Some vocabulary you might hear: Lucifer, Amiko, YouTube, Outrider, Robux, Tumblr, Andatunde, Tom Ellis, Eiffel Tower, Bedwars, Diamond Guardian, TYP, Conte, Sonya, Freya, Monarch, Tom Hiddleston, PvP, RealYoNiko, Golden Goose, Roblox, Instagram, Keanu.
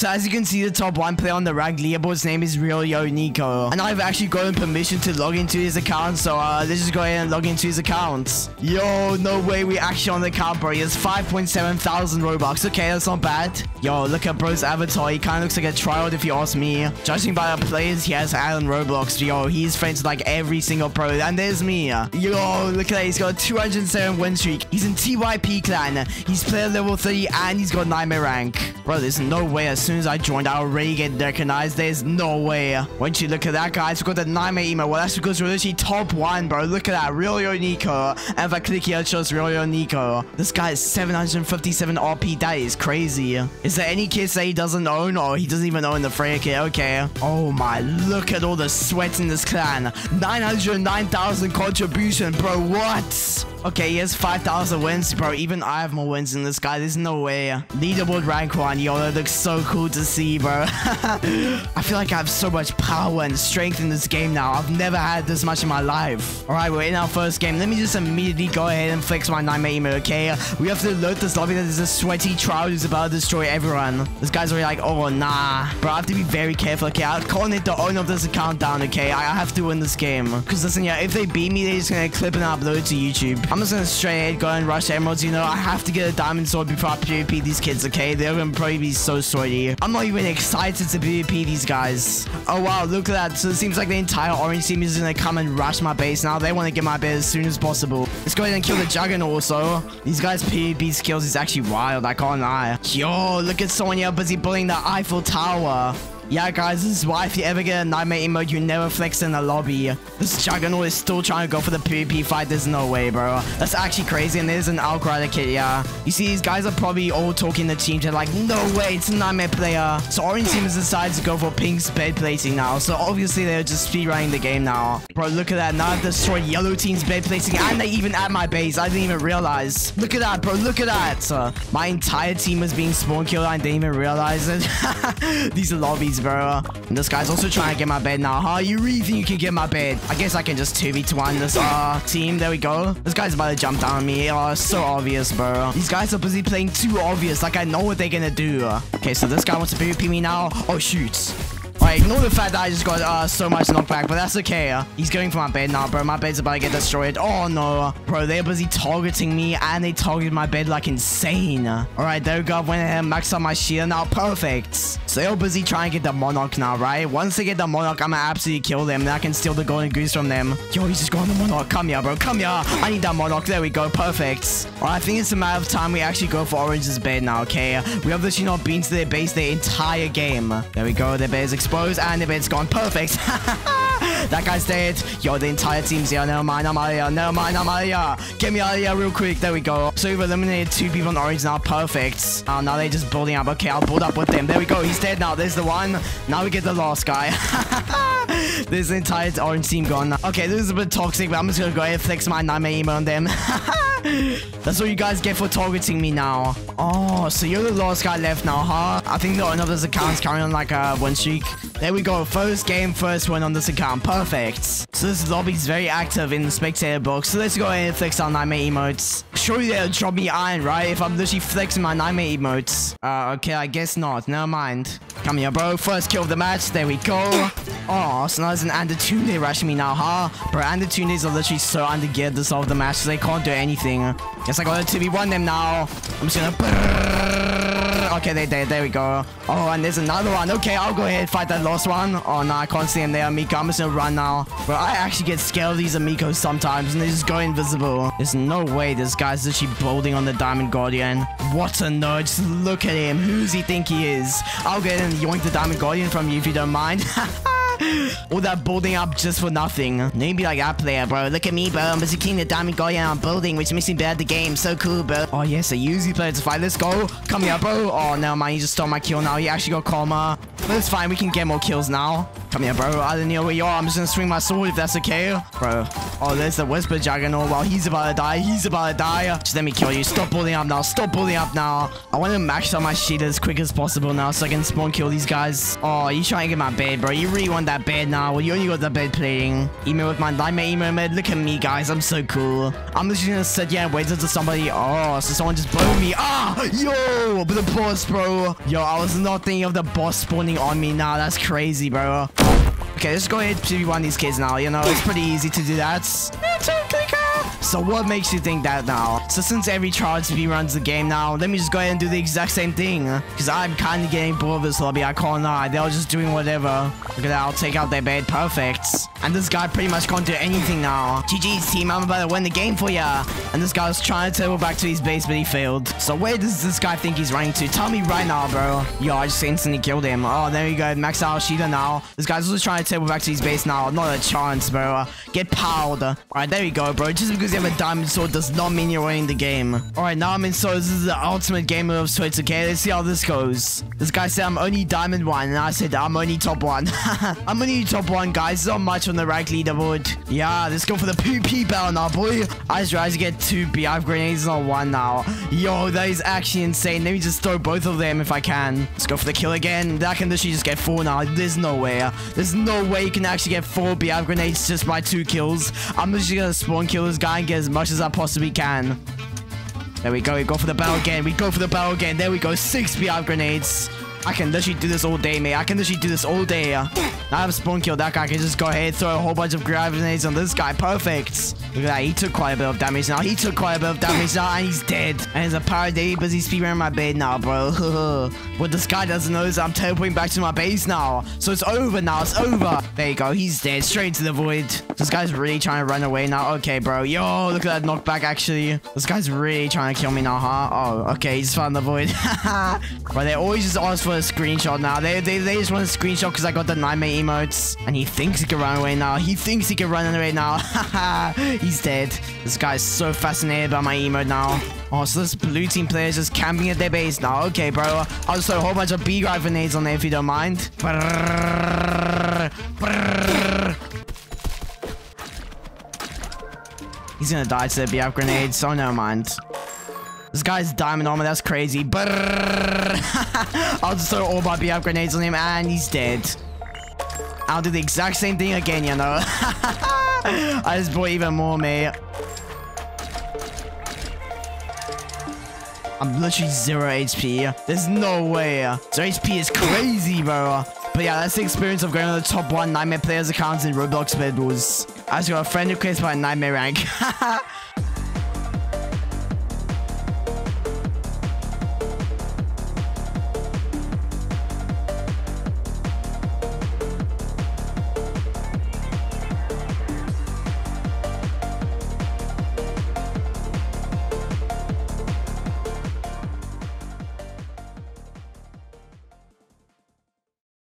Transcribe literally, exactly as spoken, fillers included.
So as you can see, the top one player on the ranked leaderboard's name is RealYoNiko, and I've actually gotten permission to log into his account, so uh, let's just go ahead and log into his account. Yo, no way, we actually on the account, bro. He has five point seven thousand Robux. Okay, that's not bad. Yo, look at bro's avatar. He kind of looks like a triad if you ask me. Judging by the players he has out on Roblox, yo, he's friends with like every single pro, and there's me. Yo, look at that. He's got a two hundred seven win streak. He's in T Y P clan. He's player level thirty, and he's got nightmare rank. Bro, there's no way. As soon as I joined, I already get recognized. There's no way. Won't you look at that, guys? We got the nightmare email. Well, that's because we're literally top one, bro. Look at that, RealYoNiko. And if I click here, it shows RealYoNiko. This guy is seven hundred fifty-seven R P. That is crazy. Is there any kids that he doesn't own, or he doesn't even own the Freya kit? Okay. Oh my! Look at all the sweat in this clan. nine hundred nine thousand contribution, bro. What? Okay, he has five thousand wins, bro. Even I have more wins than this guy. There's no way. Leaderboard rank one. Yo, that looks so cool to see, bro. I feel like I have so much power and strength in this game now. I've never had this much in my life. All right, we're in our first game. Let me just immediately go ahead and flex my nightmare emote, okay? We have to alert this lobby that there's a sweaty trout who's about to destroy everyone. This guy's already like, oh, nah. Bro, I have to be very careful, okay? I'll coordinate the owner of this account down, okay? I have to win this game. Because listen, yeah, if they beat me, they're just going to clip and upload to YouTube. I'm just gonna straight ahead go and rush emeralds. You know, I have to get a diamond sword before I PvP these kids, okay? They're gonna probably be so sweaty. I'm not even excited to PvP these guys. Oh wow, look at that. So it seems like the entire orange team is gonna come and rush my base now. They wanna get my base as soon as possible. Let's go ahead and kill the juggernaut also. These guys' PvP skills is actually wild, I can't lie. Yo, look at Sonya busy building the Eiffel Tower. Yeah, guys, this is why if you ever get a nightmare emote, you never flex in the lobby. This juggernaut is still trying to go for the PvP fight. There's no way, bro. That's actually crazy. And there's an Outrider kit, yeah. You see, these guys are probably all talking to teams. They're like, no way, it's a nightmare player. So orange team has decided to go for pink's bed placing now. So obviously, they're just speedrunning the game now. Bro, look at that. Now I've destroyed yellow team's bed placing. And they even at my base. I didn't even realize. Look at that, bro. Look at that. Uh, my entire team was being spawn killed. I didn't even realize it. These lobbies, bro. And this guy's also trying to get my bed now. Huh? You really think you can get my bed? I guess I can just two v one this uh, team. There we go. This guy's about to jump down on me. Oh, so obvious, bro. These guys are busy playing too obvious. Like, I know what they're gonna do. Okay, so this guy wants to P V P me now. Oh, shoot. Alright, ignore the fact that I just got uh, so much knockback, but that's okay. Uh, he's going for my bed now, bro. My bed's about to get destroyed. Oh, no. Bro, they're busy targeting me, and they targeted my bed like insane. Alright, there we go. I went ahead and maxed out my shield now. Perfect. So they're busy trying to get the Monarch now, right? Once they get the Monarch, I'm gonna absolutely kill them. Then I can steal the Golden Goose from them. Yo, he's just got the Monarch. Come here, bro. Come here. I need that Monarch. There we go. Perfect. Alright, I think it's a matter of time we actually go for Orange's bed now, okay? We have literally not been to their base their entire game. There we go. Their bed is exposed. And the bed's gone. Perfect. That guy's dead. Yo, the entire team's here. Never mind, I'm out of here. Never mind, I'm out of here. Get me out of here real quick. There we go. So we've eliminated two people in orange now. Perfect. Uh, now they're just building up. Okay, I'll build up with them. There we go. He's dead now. There's the one. Now we get the last guy. There's the entire orange team gone. Okay, this is a bit toxic, but I'm just gonna go ahead and flex my nightmare email on them. That's what you guys get for targeting me now. Oh, so you're the last guy left now, huh? I think the owner of this account's carrying on like a win streak. There we go. First game, first win on this account. Perfect. So this lobby is very active in the spectator box. So let's go ahead and flex our nightmare emotes. Surely they'll drop me iron, right? If I'm literally flexing my nightmare emotes. Uh, okay, I guess not. Never mind. Come here, bro. First kill of the match. There we go. Oh, so now there's an Andatunde rushing me now, huh? Bro, Andatundes are literally so under-geared this of the match, so they can't do anything. Guess I gotta two v one them now. I'm just gonna... Okay, they're dead. There we go. Oh, and there's another one. Okay, I'll go ahead and fight that last one. Oh, no, I can't see him there, Amiko. I'm just gonna run now. Bro, I actually get scared of these Amikos sometimes, and they just go invisible. There's no way this guy's literally building on the Diamond Guardian. What a nerd. Just look at him. Who's he think he is? I'll go ahead and yoink the Diamond Guardian from you if you don't mind. All that building up just for nothing. Maybe like that player, bro. Look at me, bro. I'm busy killing the Diamond Guardian I'm building, which makes me bad the game. So cool, bro. Oh, yes, I usually play to fight. Let's go. Come here, bro. Oh, no, man. He just stole my kill now. He actually got karma. But it's fine. We can get more kills now. Come here, bro. I don't know where you are. I'm just gonna swing my sword if that's okay. Bro. Oh, there's the Whisper Juggernaut. Well, he's about to die. He's about to die. Just let me kill you. Stop building up now. Stop building up now. I want to max out my shield as quick as possible now so I can spawn kill these guys. Oh, you trying to get my bed, bro. You really want that. that bad now. RealYoniko's up bed playing. Email with my nightmare email mate. Look at me, guys. I'm so cool. I'm just gonna sit here and wait until somebody. Oh, so someone just blew me. Ah, yo, but the boss, bro. Yo, I was not thinking of the boss spawning on me now. That's crazy, bro. Okay, let's go ahead and P B one these kids now. You know, it's pretty easy to do that. So what makes you think that now? So since every child T V runs the game now, let me just go ahead and do the exact same thing. Because I'm kind of getting bored of this lobby. I can't lie. They're all just doing whatever. Look at that. I'll take out their bed. Perfect. And this guy pretty much can't do anything now. G G's team. I'm about to win the game for ya. And this guy was trying to turtle back to his base, but he failed. So where does this guy think he's running to? Tell me right now, bro. Yo, I just instantly killed him. Oh, there we go. Max out Shida now. This guy's also trying to turtle back to his base now. Not a chance, bro. Get powered. All right, there we go, bro. Just because you have a diamond sword does not mean you're winning the game. Alright, now I'm in swords. This is the ultimate game of swords, okay? Let's see how this goes. This guy said I'm only diamond one, and I said I'm only top one. I'm only top one, guys. Not much on the rank leaderboard. Yeah, let's go for the P P battle now, boy. I just tried to get two B F grenades on one now. Yo, that is actually insane. Let me just throw both of them if I can. Let's go for the kill again. I can literally just get four now. There's no way. There's no way you can actually get four B F grenades just by two kills. I'm literally gonna spawn kill this guy and get as much as I possibly can. There we go. We go for the battle again. We go for the battle again. There we go. Six B R grenades. I can literally do this all day, mate. I can literally do this all day. Now I have spawn killed that guy. I can just go ahead, throw a whole bunch of grenades on this guy. Perfect. Look at that. He took quite a bit of damage now. He took quite a bit of damage now, and he's dead. And he's a parody busy speedrunning my bed now, bro. What this guy doesn't know is I'm teleporting back to my base now. So it's over now. It's over. There you go. He's dead. Straight into the void. This guy's really trying to run away now. Okay, bro. Yo, look at that knockback, actually. This guy's really trying to kill me now, huh? Oh, okay. He's found the void. But they always just ask for a screenshot now. They, they, they just want a screenshot because I got the nightmare emotes. And he thinks he can run away now. He thinks he can run away now. He's dead. This guy is so fascinated by my emote now. Oh, so this blue team player is just camping at their base now. Okay, bro. I'll just throw a whole bunch of bee grenades on there if you don't mind. Brrr, brrr. He's gonna die to the B F grenades, so never mind. This guy's diamond armor, that's crazy. I'll just throw all my B F grenades on him and he's dead. I'll do the exact same thing again, you know. I just bought even more, mate. I'm literally zero H P. There's no way. So H P is crazy, bro. But yeah, that's the experience of going on the top one Nightmare players accounts in Roblox Bedwars. I just got a friend request by Nightmare rank.